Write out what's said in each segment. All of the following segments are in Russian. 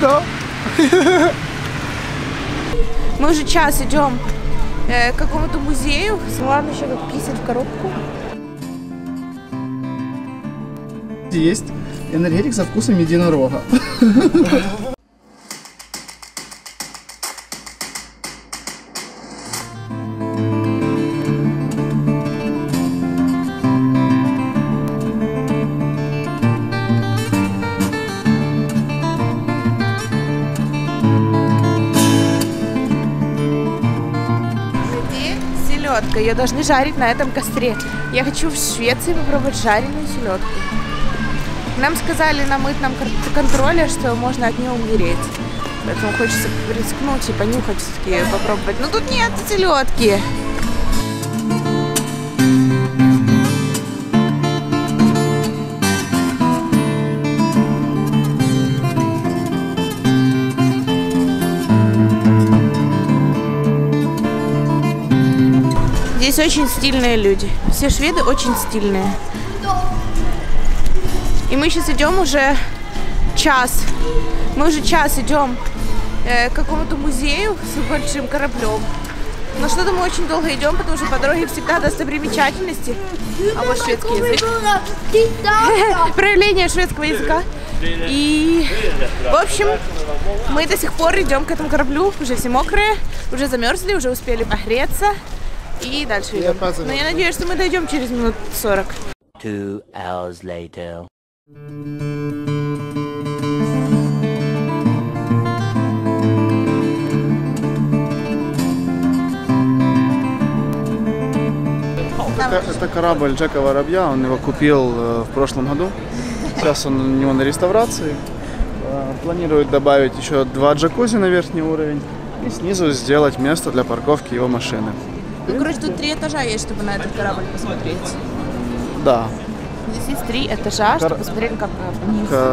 Да. Мы уже час идем к какому-то музею. Ладно, еще как писать в коробку. Есть энергетик со вкусом единорога. Ее должны жарить на этом костре. Я хочу в Швеции попробовать жареную селедку. Нам сказали на мытном контроле, что можно от нее умереть. Поэтому хочется рискнуть и понюхать все-таки, попробовать. Но тут нет селедки. Здесь очень стильные люди. Все шведы очень стильные. И мы сейчас идем уже час. Мы уже час идем к какому-то музею с большим кораблем. Но что-то мы очень долго идем, потому что по дороге всегда достопримечательности. А вот шведский язык. Проявление шведского языка. И, в общем, мы до сих пор идем к этому кораблю. Уже все мокрые, уже замерзли, уже успели погреться. И дальше идем. Но я надеюсь, что мы дойдем через минут 40. 2 hours later. Это корабль Джека Воробья, он его купил в прошлом году. Сейчас он у него на реставрации. Планирует добавить еще 2 джакузи на верхний уровень и снизу сделать место для парковки его машины. Ну, короче, тут 3 этажа есть, чтобы на этот корабль посмотреть. Да. Здесь есть 3 этажа, чтобы посмотреть, как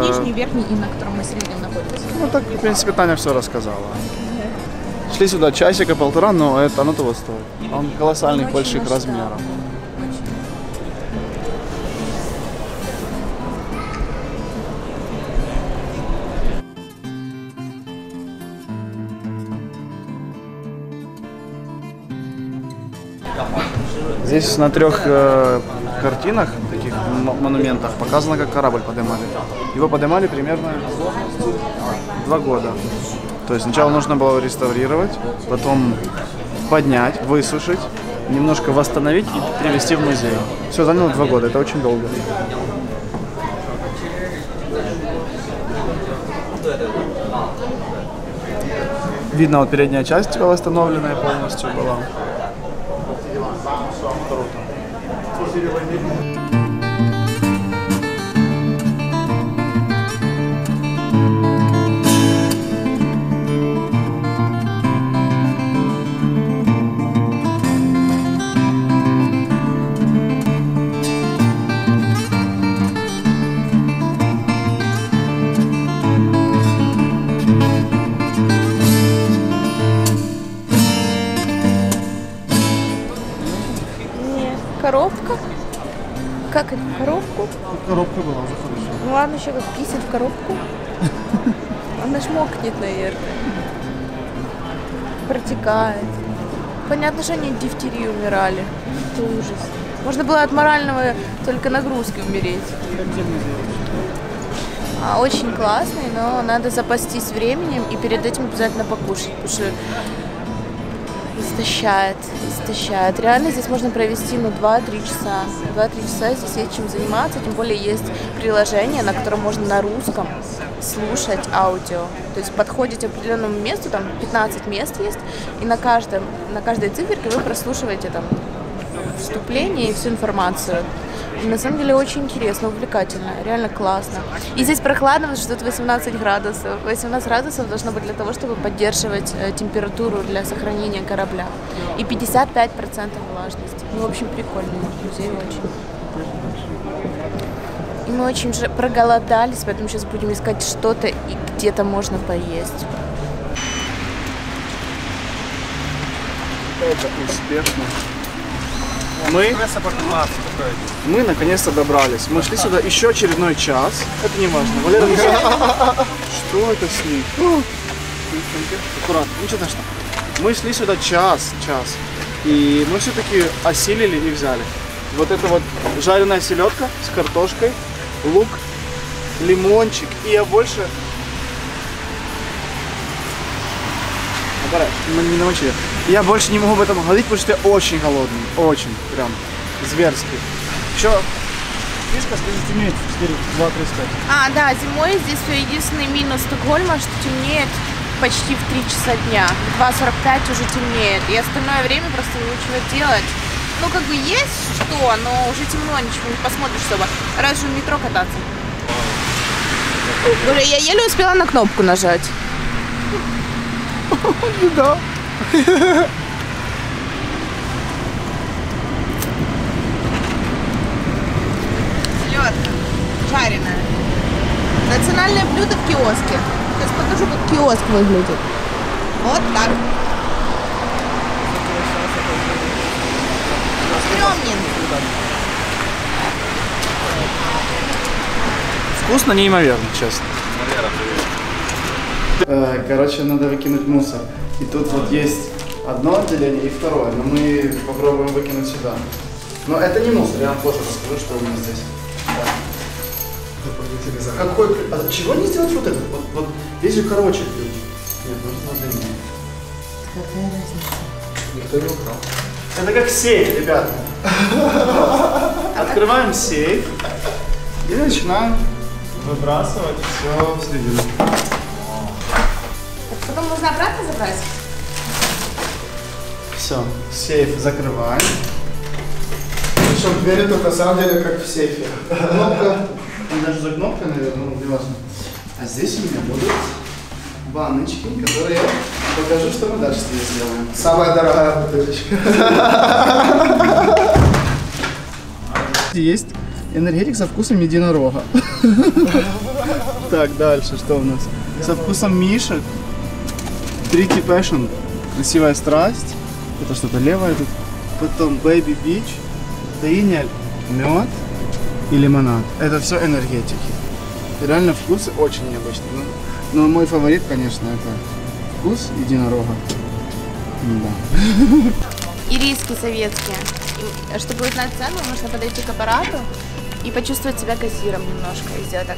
нижний, верхний и на котором мы сегодня находимся. Ну, так, в принципе, Таня все рассказала. Шли сюда часика-полтора, но это оно того стоит. Он колоссальный, больших размеров. Здесь на 3 картинах, таких монументах, показано, как корабль поднимали. Его поднимали примерно 2 года. То есть сначала нужно было его реставрировать, потом поднять, высушить, немножко восстановить и привезти в музей. Все заняло 2 года, это очень долго. Видно, вот передняя часть восстановленная полностью была. Коробка? Как это? Коробку? Коробка была уже хорошо. Ну ладно, еще как писать в коробку. Она ж мокнет, наверное. Протекает. Понятно, что они от дифтерии умирали. Это ужас. Можно было от морального только нагрузки умереть. Очень классный, но надо запастись временем и перед этим обязательно покушать, потому что истощает, истощает. Реально здесь можно провести, ну, 2-3 часа. 2-3 часа здесь есть чем заниматься, тем более есть приложение, на котором можно на русском слушать аудио. То есть подходите к определенному месту, там 15 мест есть, и на каждой циферке вы прослушиваете там вступление и всю информацию. И на самом деле очень интересно, увлекательно, реально классно. И здесь прохладно, потому что тут 18 градусов. 18 градусов должно быть для того, чтобы поддерживать температуру для сохранения корабля. И 55% влажности. Ну, в общем, прикольно. Музей очень. И мы очень же проголодались, поэтому сейчас будем искать что-то и где-то можно поесть. Это успешно. Мы наконец-то добрались. Мы шли сюда еще очередной час. Это не важно. Валера, что? Что это с ним? Аккуратно, ничего страшного. Мы шли сюда час. И мы все-таки осилили и взяли. Вот это вот жареная селедка с картошкой, лук, лимончик. И я больше... Не намочили. Я больше не могу об этом говорить, потому что я очень голодный. Очень, прям, зверский. Еще фишка, скажите, темнеет в 4-2-35. А, да, зимой здесь единственный минус Стокгольма, что темнеет почти в 3 часа дня. В 2:45 уже темнеет. И остальное время просто ничего делать. Ну, как бы есть что, но уже темно, ничего не посмотришь особо. Раньше в метро кататься. Боже, я еле успела на кнопку нажать. Да. Селедка жареная. Национальное блюдо в киоске. Сейчас покажу, как киоск выглядит. Вот так. Стрёмненько. Вкусно неимоверно, честно. Валера, привет. Короче, надо выкинуть мусор. И тут вот есть одно отделение и второе, но мы попробуем выкинуть сюда. Но это не мусор, я вам позже расскажу, что у меня здесь. Да. Какой ключ? А чего не сделать вот этот? Вот здесь же короче ключ. Нет, нужно длиннее. Какая разница? Никто не украл. Это как сейф, ребята. Открываем сейф и начинаем выбрасывать все в середину. Потом нужно обратно забрать. Все, сейф закрываем. Причем двери только на самом деле как в сейфе. Кнопка. Даже за кнопкой, наверное, не важно. А здесь у меня будут баночки, которые я покажу, что мы дальше с ней сделаем. Самая дорогая бутылочка. Есть энергетик со вкусом единорога. Так, дальше что у нас? Со вкусом мишек. Tricky Passion, красивая страсть, это что-то левое тут. Потом Baby Beach, Таинель, мед и лимонад. Это все энергетики. И реально вкусы очень необычные. Но мой фаворит, конечно, это вкус единорога. Да. И риски советские. Чтобы узнать цену, нужно подойти к аппарату и почувствовать себя кассиром немножко. И сделать так.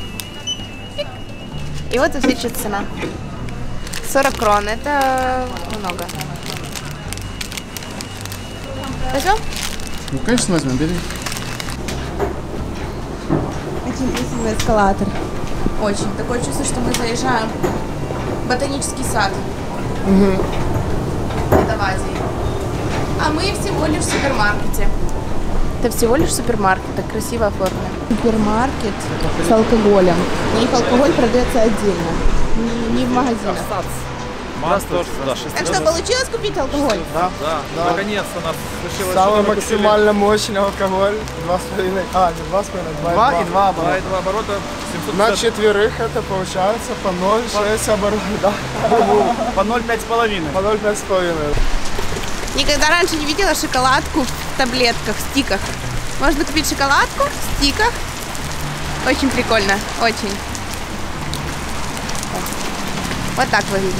И вот увеличится цена. 40 крон, это много. Возьмем? Ну, конечно, возьмем, бери. Очень красивый эскалатор. Очень. Такое чувство, что мы заезжаем в ботанический сад. Угу. Это в Азии. А мы всего лишь в супермаркете. Это всего лишь супермаркет, так красиво оформлено. Супермаркет с алкоголем. И алкоголь продается отдельно. Не в магазинах. Так что получилось купить алкоголь? Да, да. Наконец-то нас случилось. Самый максимально мощный алкоголь. 2,5. А, не 2,5, 2,2 оборота. 2,2 оборота. На четверых это получается по 0,6 оборота. Да. По 0,5,5. По 0,5,5. Никогда раньше не видела шоколадку в таблетках, в стиках. Можно купить шоколадку в стиках. Очень прикольно, очень. Вот так выглядит.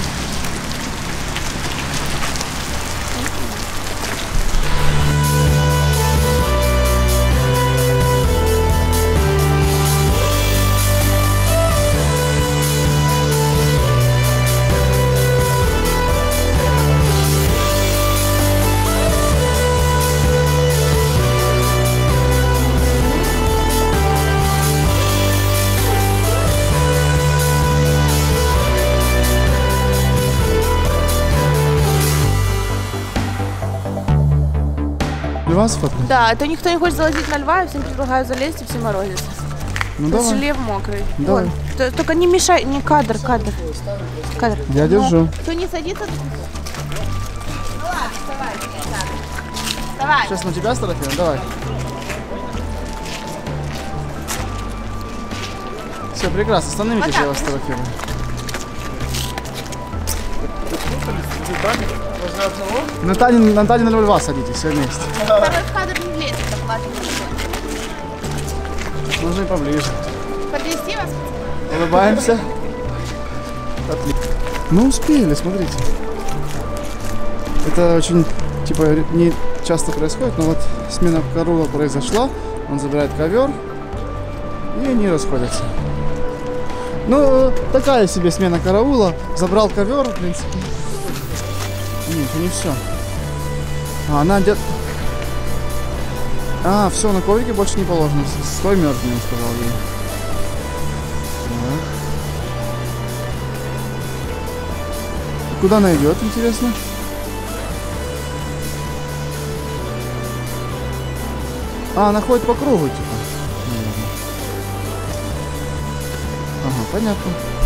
Да, это никто не хочет залазить на льва, я всем предлагаю залезть и все морозиться. Ну давай. Лев мокрый. Давай. Ой, только не мешай, не кадр. Я держу. Кто не садится? Ну ладно, вставай, давай. Сейчас на тебя стараемся, давай. Все, прекрасно, остановитесь, я вас стараемся. На Тане на льва садитесь, все вместе. Второй в кадр не влезет, так ладно. Нужно и поближе. Подвести вас? Улыбаемся. Отлично. Ну, успели, смотрите. Это очень, типа, не часто происходит, но вот смена коровы произошла. Он забирает ковер, и они расходятся. Ну, такая себе смена караула. Забрал ковер, в принципе. Нет, это не все. А, она где-то... А, все, на коврике больше не положено. Стой, мертвый, сказал ей. Так. Куда она идет, интересно? А, она ходит по кругу, типа. Ага, понятно.